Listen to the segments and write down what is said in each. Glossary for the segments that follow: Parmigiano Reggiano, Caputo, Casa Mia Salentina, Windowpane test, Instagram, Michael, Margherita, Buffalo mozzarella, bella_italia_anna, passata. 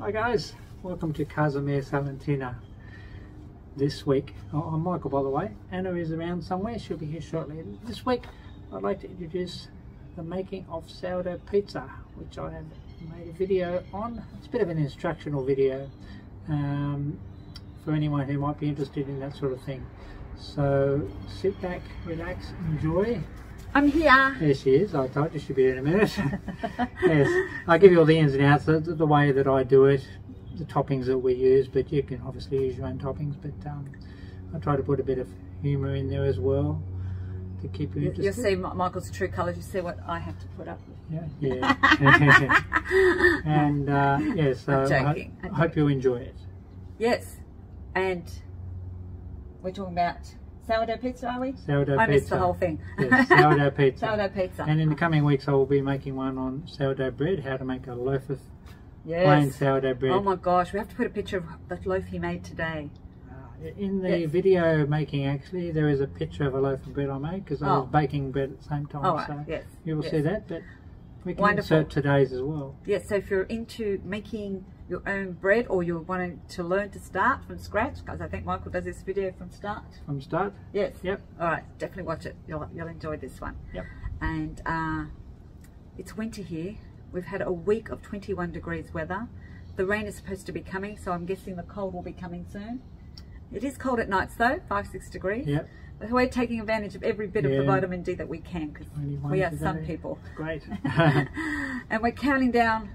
Hi guys, welcome to Casa Mia Salentina. This week, I'm Michael by the way, Anna is around somewhere, she'll be here shortly. This week I'd like to introduce the making of sourdough pizza, which I have made a video on. It's a bit of an instructional video for anyone who might be interested in that sort of thing. So sit back, relax, enjoy. I'm here. There she is. I told you she'd be in a minute. Yes, I'll give you all the ins and outs, the way that I do it, the toppings that we use, but you can obviously use your own toppings, but I try to put a bit of humour in there as well to keep you interested. You'll see Michael's true colours, you see what I have to put up with. Yeah, yeah. And yeah, so I hope you enjoy it. Yes, and we're talking about sourdough pizza, are we? Sourdough pizza. I missed the whole thing. Yes, sourdough pizza. Sourdough pizza. And in the coming weeks I will be making one on sourdough bread, how to make a loaf of plain sourdough bread. Oh my gosh, we have to put a picture of the loaf he made today. In the video making actually, there is a picture of a loaf of bread I made because I was baking bread at the same time. Oh, so you will see that, but we can insert today's as well. Yes, so if you're into making your own bread or you're wanting to learn to start from scratch, because I think Michael does this video from start. From start? Yes. Yep. All right, definitely watch it. You'll enjoy this one. Yep. And it's winter here. We've had a week of 21 degrees weather. The rain is supposed to be coming, so I'm guessing the cold will be coming soon. It is cold at nights though, 5-6 degrees. Yep. But we're taking advantage of every bit of the vitamin D that we can, because we are sun people. Great. And we're counting down.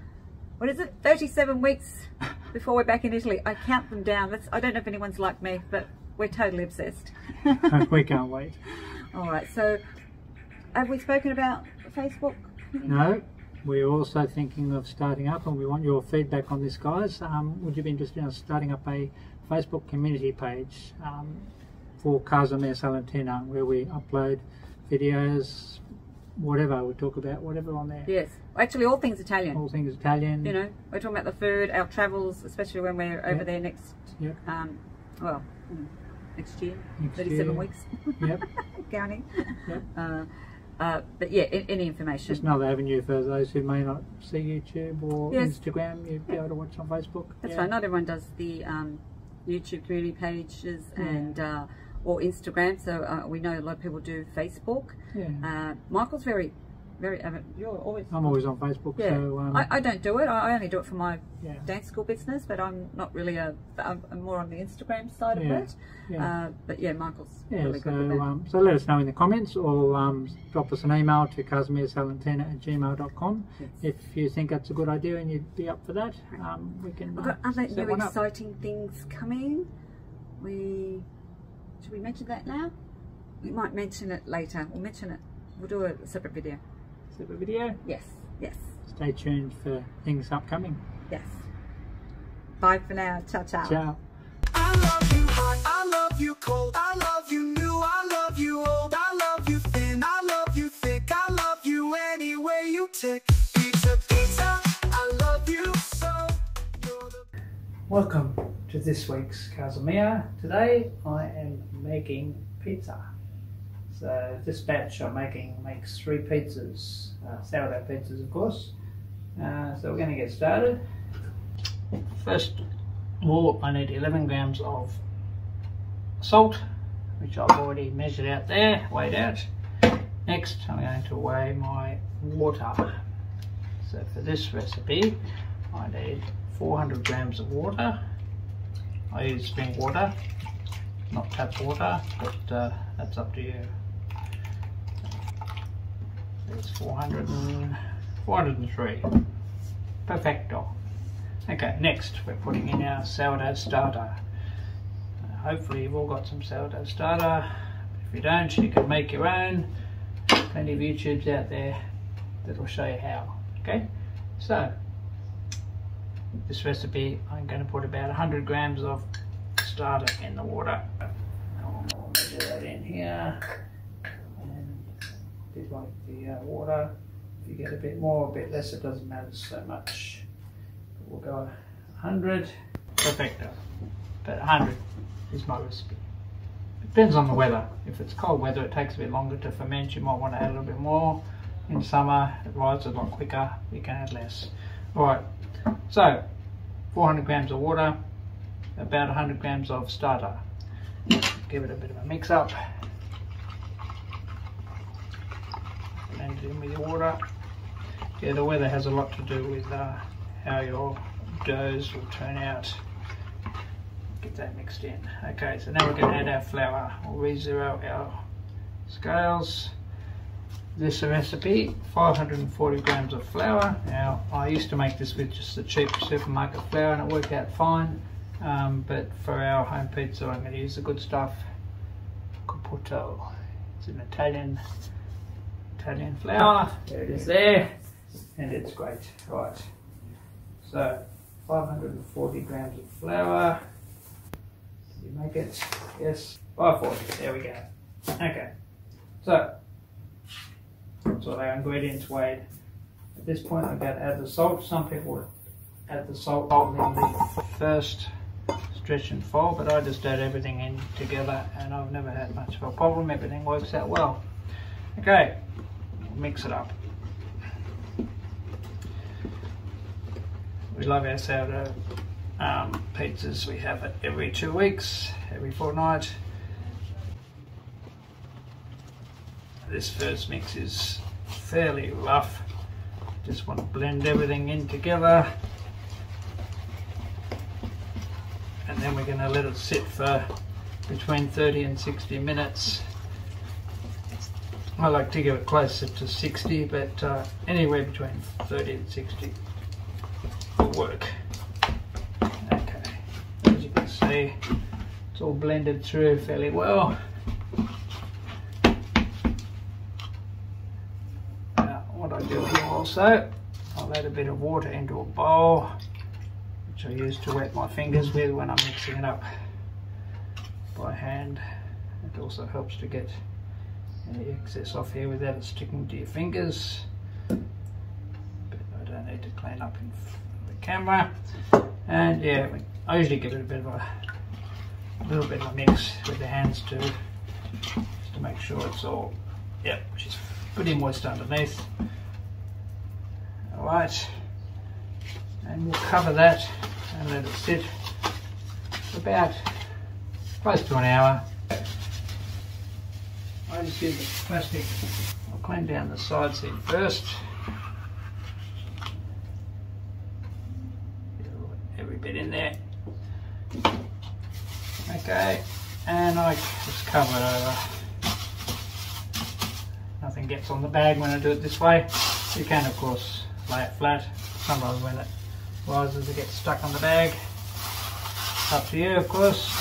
What is it? 37 weeks before we're back in Italy. I count them down. I don't know if anyone's like me, but we're totally obsessed. We can't wait. All right. So, have we spoken about Facebook? No. We're also thinking of starting up, and we want your feedback on this, guys. Would you be interested in starting up a Facebook community page for Casa Mia Salentina, where we upload videos? Whatever we talk about, whatever on there. Yes, actually, all things Italian. All things Italian. You know, we're talking about the food, our travels, especially when we're over there next. Yep. Well, next year. Next 37 year. Weeks. Yep. Counting. Yep. But yeah, any information. Just another avenue for those who may not see YouTube or Instagram. You'd be able to watch on Facebook. That's right. Not everyone does the YouTube community pages and. Or Instagram, so we know a lot of people do Facebook. Yeah. Michael's very you're always. I'm always on Facebook. Yeah. So I don't do it. I only do it for my dance school business, but I'm not really I'm more on the Instagram side of it. Yeah. But yeah, Michael's really good with that. So let us know in the comments, or drop us an email to casamiasalentina@gmail.com if you think that's a good idea and you'd be up for that. We can. We've got other new exciting things coming. Should we mention that now? We might mention it later. We'll mention it. We'll do a separate video. Separate video? Yes. Yes. Stay tuned for things upcoming. Yes. Bye for now. Ciao, ciao. Ciao. I love you hot. I love you cold. I love you new. I love you old. I love you thin. I love you thick. I love you any way you tick. Pizza, pizza. I love you so. Welcome to this week's Casa Mia. Today I am making pizza. So this batch I'm making makes 3 pizzas, sourdough pizzas of course. So we're going to get started. First of all I need 11 grams of salt, which I've already measured out there, weighed out. Next I'm going to weigh my water. So for this recipe I need 400 grams of water. I use spring water, not tap water, but that's up to you. There's 403. Perfecto. Okay, next we're putting in our sourdough starter. Hopefully you've all got some sourdough starter. If you don't, you can make your own. Plenty of YouTubes out there that will show you how. Okay, so this recipe I'm going to put about 100 grams of starter in the water. I'll measure that in here, and a bit like the water, if you get a bit more or a bit less it doesn't matter so much, but we'll go 100. Perfecto. But 100 is my recipe. Depends on the weather. If it's cold weather it takes a bit longer to ferment, you might want to add a little bit more. In summer it rises a lot quicker, you can add less. All right. So 400 grams of water, about 100 grams of starter. Give it a bit of a mix up. Blend it in with your water. Yeah, the weather has a lot to do with how your doughs will turn out. Get that mixed in. Okay, so now we're going to add our flour. We'll re-zero our scales. This recipe, 540 grams of flour. Now, I used to make this with just the cheap supermarket flour and it worked out fine, but for our home pizza I'm going to use the good stuff, Caputo. It's an Italian flour. There it is there, and it's great. Right, so 540 grams of flour. Did you make it? Yes, 540, there we go. Okay, so that's all our ingredients weighed. At this point I'm going to add the salt. Some people add the salt in the first stretch and fold, but I just add everything in together and I've never had much of a problem. Everything works out well. Okay, we'll mix it up. We love our sourdough pizzas. We have it every 2 weeks, every fortnight. This first mix is fairly rough. Just want to blend everything in together. And then we're going to let it sit for between 30 and 60 minutes. I like to give it closer to 60, but anywhere between 30 and 60 will work. Okay, as you can see, it's all blended through fairly well. Also, I'll add a bit of water into a bowl, which I use to wet my fingers with when I'm mixing it up by hand. It also helps to get any excess off here without it sticking to your fingers. But I don't need to clean up in the camera. And yeah, I usually give it a little bit of a mix with the hands too, just to make sure it's all, yep, just pretty moist underneath. Right, and we'll cover that and let it sit for about close to an hour. I just use the plastic. I'll clean down the sides here first. Every bit in there. Okay, and I just cover it over. Nothing gets on the bag when I do it this way. You can, of course, lay it flat. Sometimes when it rises it gets stuck on the bag. Up to you, of course.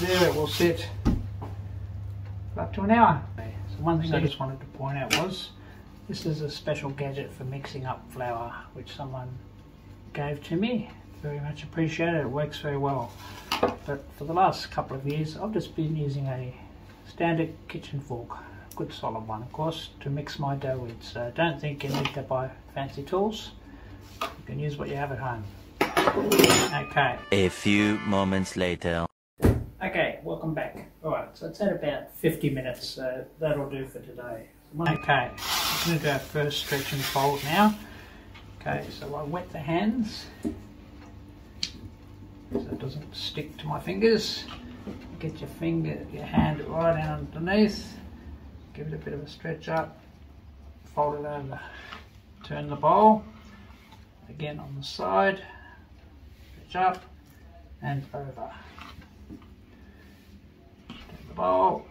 There it will sit for up to an hour. So one thing I just wanted to point out was this is a special gadget for mixing up flour which someone gave to me. Very much appreciated. It works very well. But for the last couple of years I've just been using a standard kitchen fork. Good solid one, of course, to mix my dough with, so don't think you need to buy fancy tools. You can use what you have at home. Okay, a few moments later. Okay, welcome back. Alright, so it's at about 50 minutes, so that'll do for today. Okay, I'm going to do our first stretch and fold now. Okay, so I wet the hands so it doesn't stick to my fingers. Get your hand right down underneath. Give it a bit of a stretch up, fold it over, turn the bowl, again on the side, stretch up and over. Turn the bowl,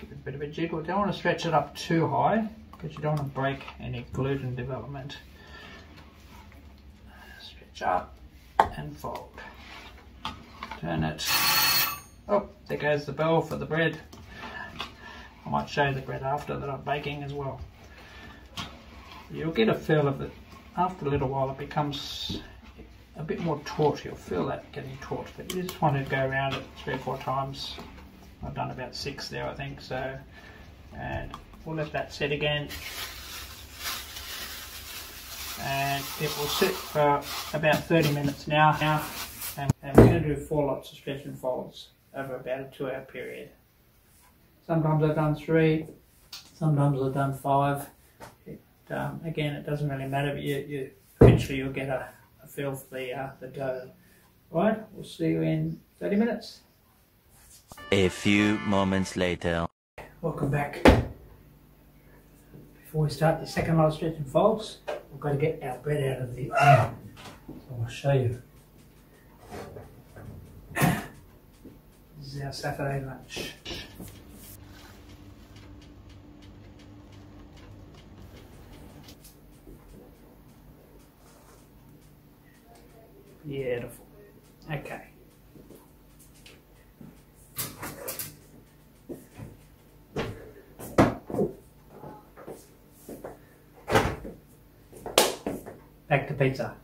give it a bit of a jiggle. Don't want to stretch it up too high because you don't want to break any gluten development. Stretch up and fold. Turn it. Oh, there goes the bell for the bread. I might show you the bread after that I'm baking as well. You'll get a feel of it. After a little while it becomes a bit more taut. You'll feel that getting taut, but you just want to go around it 3 or 4 times. I've done about 6 there I think, so. And we'll let that sit again. And it will sit for about 30 minutes now. And we're going to do 4 lots of stretch and folds over about a 2-hour period. Sometimes I've done 3, sometimes I've done 5. Again, it doesn't really matter, but you eventually you'll get a feel for the dough. Right, we'll see you in 30 minutes. A few moments later. Welcome back. Before we start the second live stretch and folds, we've got to get our bread out of the oven. So I'll show you. This is our Saturday lunch. Beautiful. Okay. Back to pizza.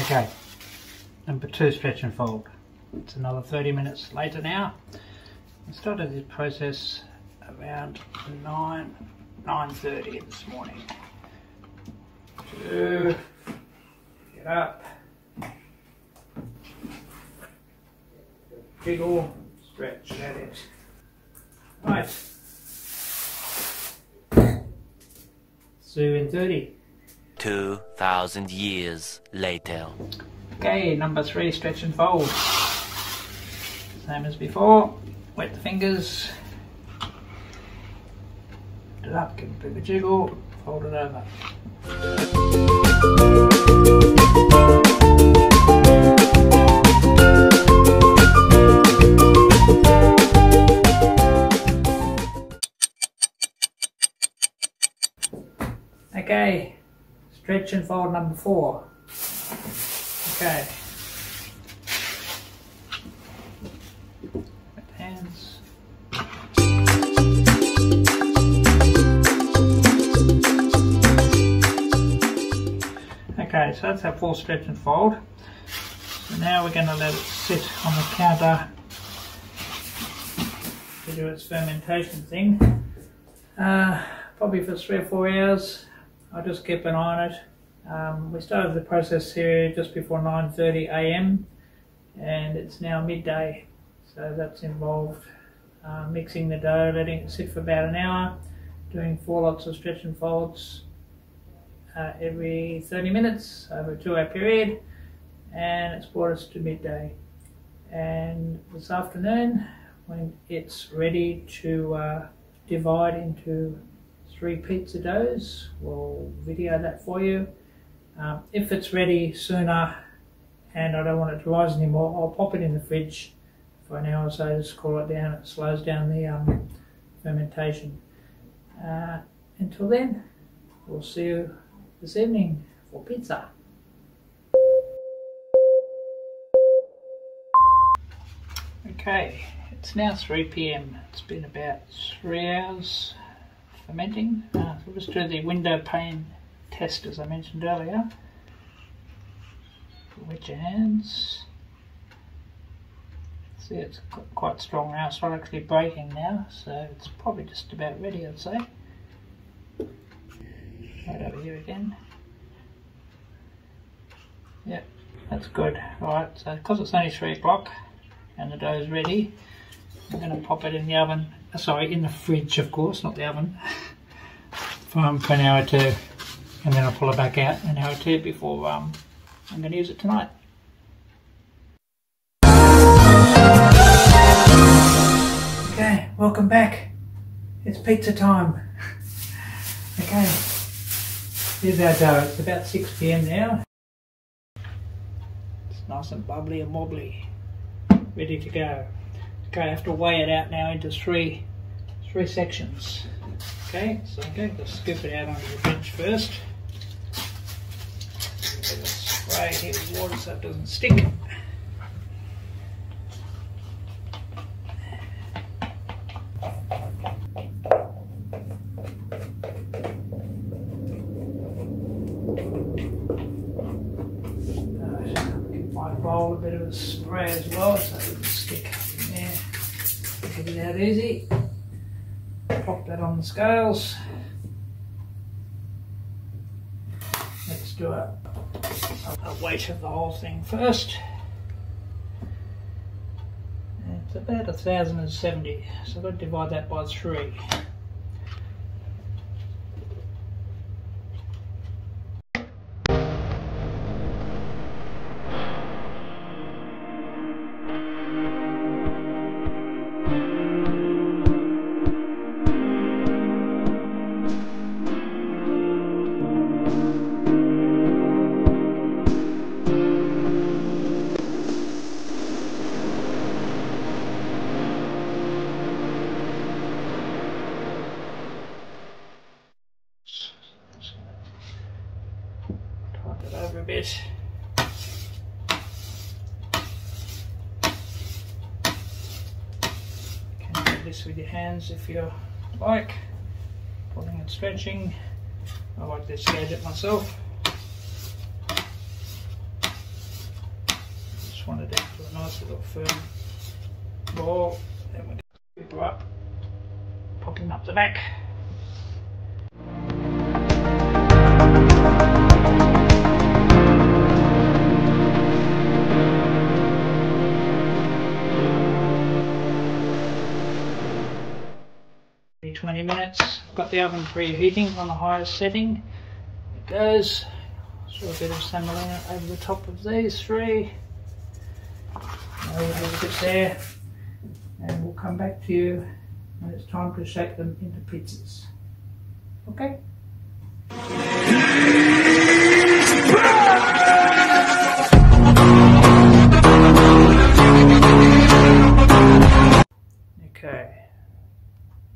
Okay. Number two, stretch and fold. It's another 30 minutes later now. I started this process around 9:30 this morning. Two. Get up. Wiggle, stretch, that is. Right. See you in 30. 2,000 years later. Okay, number three, stretch and fold. Same as before. Wet the fingers. Lift it up, give it a bit of a jiggle, fold it over. Okay, stretch and fold number four. Okay. With hands. Okay, so that's our full stretch and fold. So now we're going to let it sit on the counter to do its fermentation thing. Probably for 3 or 4 hours. I'll just keep an eye on it. We started the process here just before 9:30 a.m. and it's now midday, so that's involved mixing the dough, letting it sit for about an hour, doing 4 lots of stretch and folds every 30 minutes over a 2-hour period, and it's brought us to midday. And this afternoon, when it's ready to divide into 3 pizza doughs, we'll video that for you. If it's ready sooner and I don't want it to rise anymore, I'll pop it in the fridge for an hour or so, just cool it down. It slows down the fermentation. Until then, we'll see you this evening for pizza. Okay, it's now 3 p.m. It's been about 3 hours fermenting. So we'll just do the window pane test as I mentioned earlier. Wet your hands. See, it's quite strong now. It's not actually breaking now, so it's probably just about ready, I'd say. Right over here again. Yep, that's good. Alright, so because it's only 3 o'clock and the dough is ready, I'm going to pop it in the oven. Sorry, in the fridge, of course, not the oven, for an hour or two, and then I'll pull it back out an hour or two before I'm going to use it tonight. Okay, welcome back. It's pizza time. Okay, here's our dough. It's about 6 p.m. now. It's nice and bubbly and wobbly, ready to go. Okay, I have to weigh it out now into three sections. Okay, so I'm going to scoop it out onto the bench first. Spray it here with water so it doesn't stick. Give my bowl a bit of a spray as well so it doesn't stick. Get it out easy, pop that on the scales. Let's do a weight of the whole thing first. And it's about 1,070, so I've got to divide that by 3. it over a bit. You can do this with your hands if you like, pulling and stretching. I like to stage it myself. Just want it into a nice little firm ball. Then we're going to pick her up, pop him up the back. Every 20 minutes. I've got the oven preheating on the highest setting. It goes. Throw a bit of semolina over the top of these three. A little bit there, and we'll come back to you when it's time to shape them into pizzas. Okay. Okay,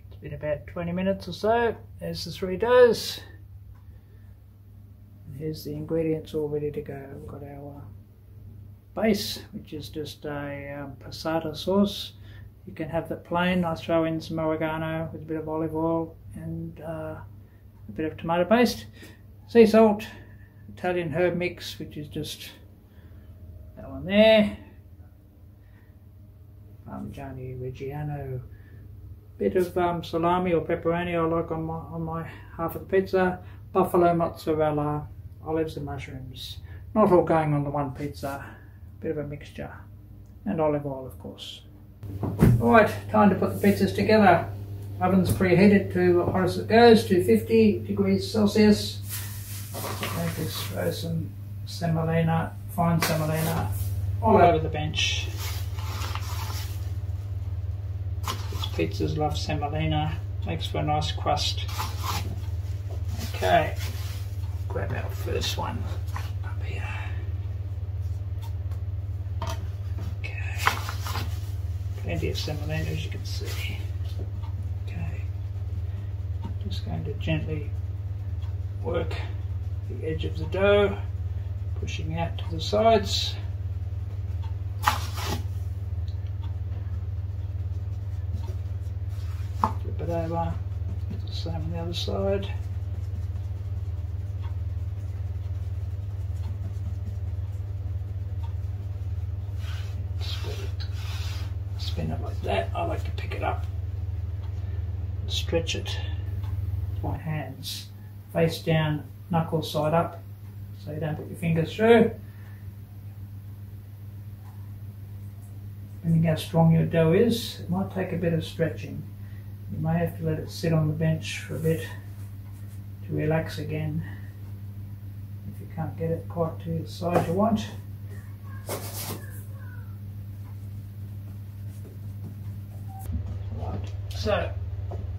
it's been about 20 minutes or so. There's the three doughs. Here's the ingredients all ready to go. We've got our base, which is just a passata sauce. You can have that plain. I throw in some oregano with a bit of olive oil and a bit of tomato paste, sea salt, Italian herb mix, which is just that one there, Parmigiano Reggiano, bit of salami or pepperoni I like on my half of the pizza, buffalo mozzarella, olives and mushrooms, not all going on the one pizza, bit of a mixture, and olive oil of course. Alright, time to put the pizzas together. Oven's preheated to hot as it goes, 250 degrees Celsius. I'll just throw some semolina, fine semolina, all over the bench. These pizzas love semolina, makes for a nice crust. Okay, grab our first one up here. Okay, plenty of semolina as you can see. Just going to gently work the edge of the dough, pushing out to the sides. Flip it over, do the same on the other side. Spin it like that. I like to pick it up and stretch it. My hands face down, knuckles side up, so you don't put your fingers through. Depending how strong your dough is, it might take a bit of stretching. You may have to let it sit on the bench for a bit to relax again if you can't get it quite to the size you want. Right, so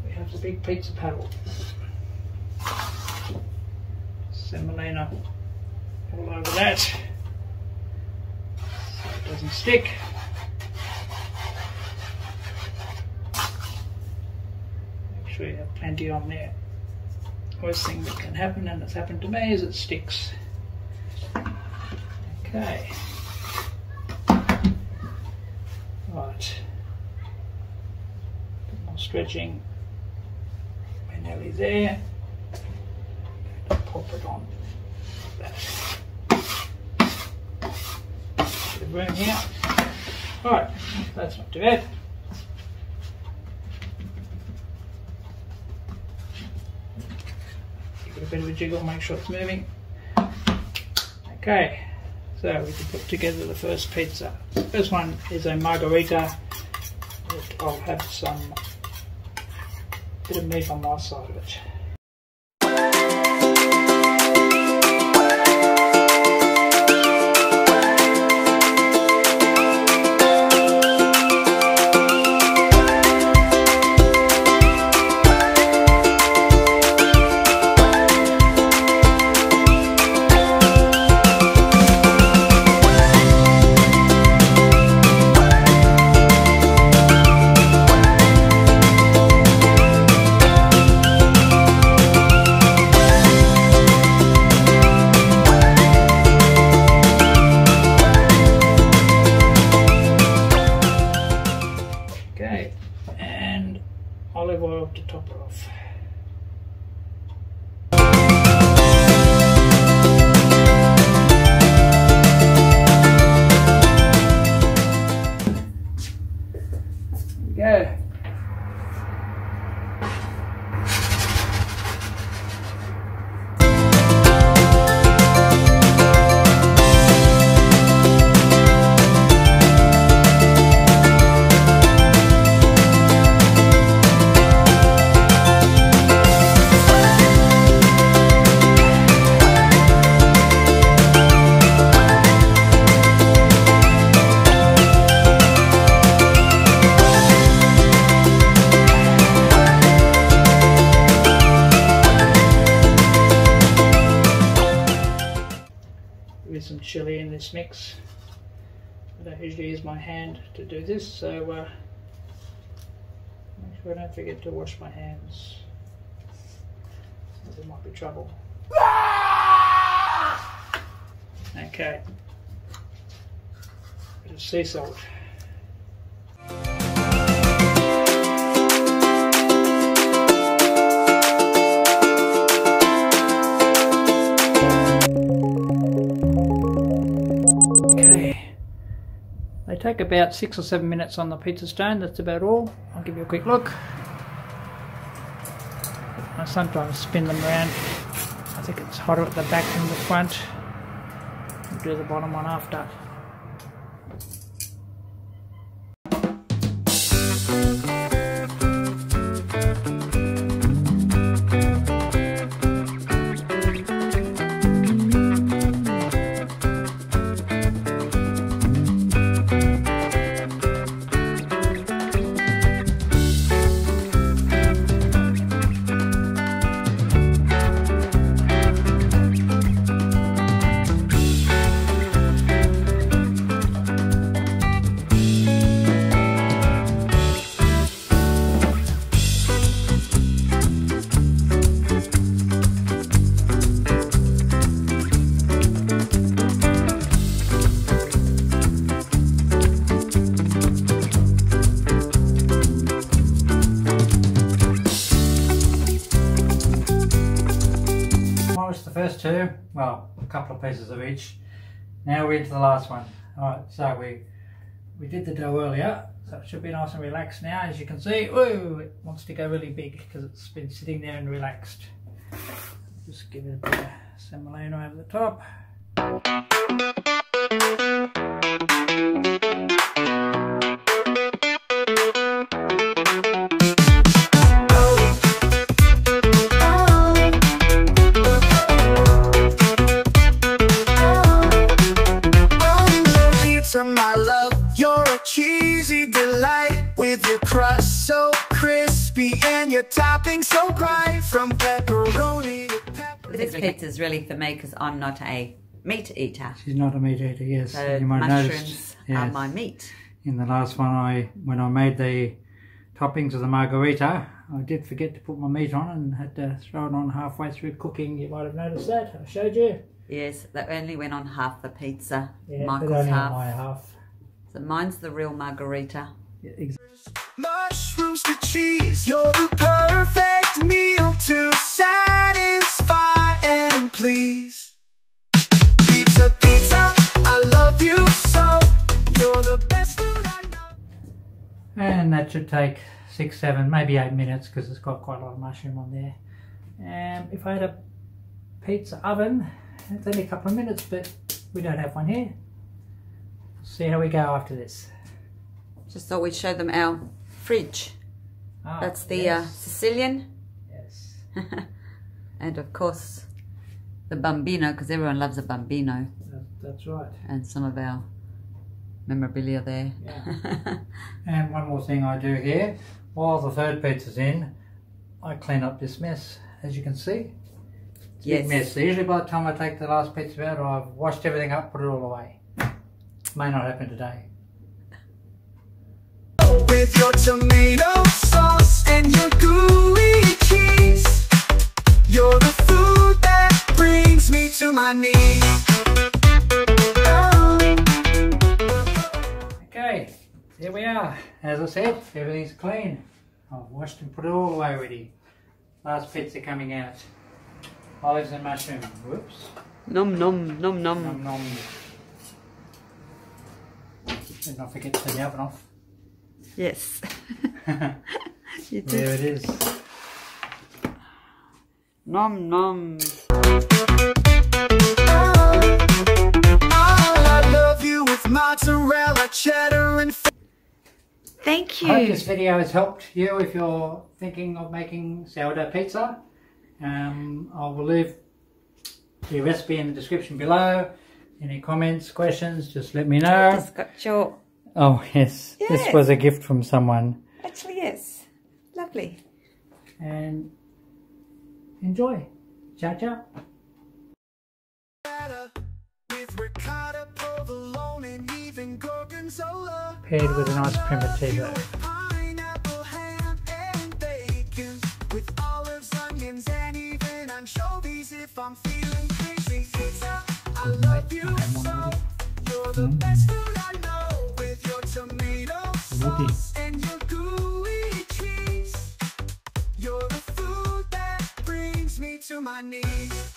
we have the big pizza paddle. Semolina all over that so it doesn't stick. Make sure you have plenty on there. Worst thing that can happen, and it's happened to me, is it sticks. Okay. Right. A bit more stretching. We're nearly there. Pop it on that. Bit of room here. Alright, that's not too bad. Give it a bit of a jiggle, make sure it's moving. Okay, so we can put together the first pizza. This one is a margherita. I'll have some bit of meat on my side of it. with some chili in this mix. I don't usually use my hand to do this, so make sure I don't forget to wash my hands. There might be trouble. Okay, a bit of sea salt. Take about 6 or 7 minutes on the pizza stone, that's about all. I'll give you a quick look. I sometimes spin them around. I think it's hotter at the back than the front. I'll do the bottom one after. First two, well, a couple of pieces of each. Now we're into the last one. Alright, so we did the dough earlier, so it should be nice and relaxed now. As you can see, ooh, it wants to go really big because it's been sitting there and relaxed. Just give it a bit of semolina over the top. So cry from pepperoni to pepperoni. This pizza is really for me because I'm not a meat eater. She's not a meat eater, yes. So you might mushrooms notice, are my meat. In the last one, when I made the toppings of the margherita, I did forget to put my meat on and had to throw it on halfway through cooking. You might have noticed that. I showed you. Yes, that only went on half the pizza. Yeah, Michael's only half. On my half. So mine's the real margherita. Yeah, exactly. Mushrooms to cheese, you're the perfect meal to satisfy and please. Pizza, pizza, I love you so, you're the best food I know. And that should take 6, 7, maybe 8 minutes because it's got quite a lot of mushroom on there. If I had a pizza oven, it's only a couple of minutes, but we don't have one here. See how we go after this. Just thought we'd show them our fridge. Ah, that's the yes. Sicilian. Yes. And of course the bambino, because everyone loves a bambino. That's right. And some of our memorabilia there. Yeah. And one more thing I do here, while the third pizza's in, I clean up this mess, as you can see. It's yes. A big mess. So usually by the time I take the last pizza out, I've washed everything up, put it all away. May not happen today. With your tomato sauce and your gooey cheese, you're the food that brings me to my knees. Oh. Okay, here we are. As I said, everything's clean. I've washed and put it all away already. Last pizza coming out. Olives and mushroom. Whoops. Nom nom nom nom. Nom nom. Did not forget to turn the oven off. Yes. You did. There it is. Nom nom. I love you with mozzarella, cheddar and thank you. I hope this video has helped you if you're thinking of making sourdough pizza. I will leave the recipe in the description below. Any comments, questions, just let me know. I just got your... Oh yes. Yes, this was a gift from someone. Actually yes, lovely. And enjoy. Ciao, ciao. ricotta, provolone, and even gorgonzola. Paired with an ice cream potato. Pineapple, ham, and bacon. With olives, onions, and even anchovies if I'm feeling crazy. Pizza, I love you so. You're the best food I know. With your tomato sauce and your gooey cheese. You're the food that brings me to my knees.